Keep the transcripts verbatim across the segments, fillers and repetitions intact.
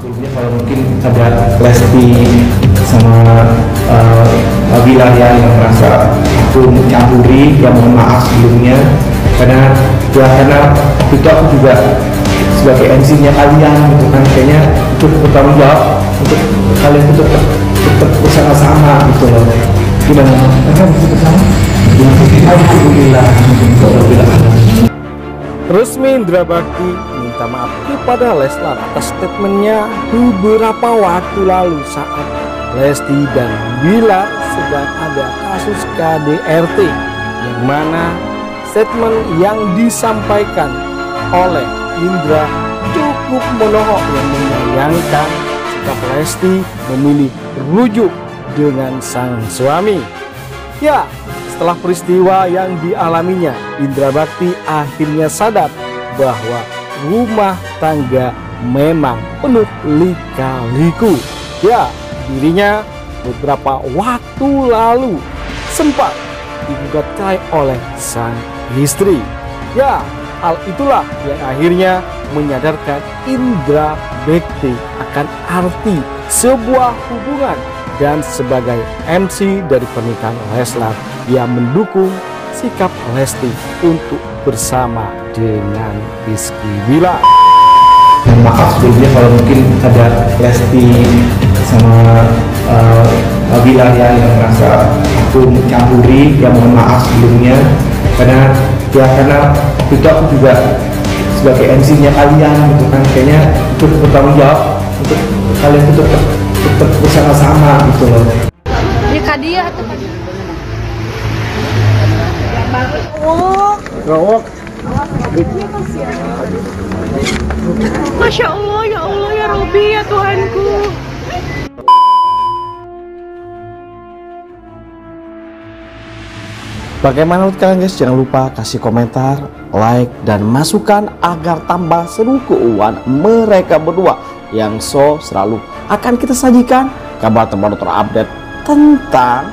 Sebelumnya kalau mungkin ada Lesti sama uh, Abilah ya, yang merasa aku mencampuri, yang mohon maaf sebelumnya karena ya, karena itu aku juga sebagai M C-nya kalian gitu kan, kayaknya cukup bertanggung jawab untuk kalian itu tetap tetap bersama-sama gitu loh. Tidak mereka bersama-sama. Alhamdulillah. Resmi Indra Bekti minta maaf kepada Leslar atas statementnya beberapa waktu lalu saat Lesti dan Billar sedang ada kasus K D R T, yang mana statement yang disampaikan oleh Indra cukup menohok yang menyayangkan sikap Lesti memilih rujuk dengan sang suami. Ya, setelah peristiwa yang dialaminya, Indra Bekti akhirnya sadar bahwa rumah tangga memang penuh lika-liku. Ya, dirinya beberapa waktu lalu sempat digugat cerai oleh sang istri. Ya, hal itulah yang akhirnya menyadarkan Indra Bekti akan arti sebuah hubungan, dan sebagai M C dari pernikahan Leslar yang mendukung sikap Lesti untuk bersama dengan Rizky Billar. Maaf sebelumnya kalau mungkin ada Lesti sama uh, Abilah ya, yang merasa aku mencampuri, yang mohon maaf sebelumnya karena ya karena itu aku juga sebagai M C-nya kalian gitu kan, kayaknya cukup bertanggung jawab untuk kalian itu tetap tetap bersama-sama gitu loh. Ya kadia tuh Pak. Oh, gawok. Masya Allah, ya Allah, ya Rabbi, ya Tuhanku. Bagaimana menurut kalian guys? Jangan lupa kasih komentar, like, dan masukan agar tambah seru keuangan mereka berdua. Yang so selalu akan kita sajikan kabar terbaru terupdate tentang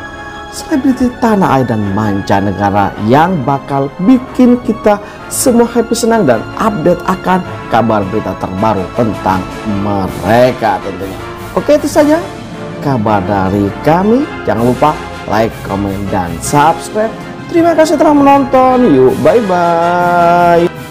selebriti tanah air dan mancanegara yang bakal bikin kita semua happy, senang, dan update akan kabar berita terbaru tentang mereka tentunya. Oke, itu saja kabar dari kami. Jangan lupa like, komen, dan subscribe. Terima kasih telah menonton. Yuk, bye-bye.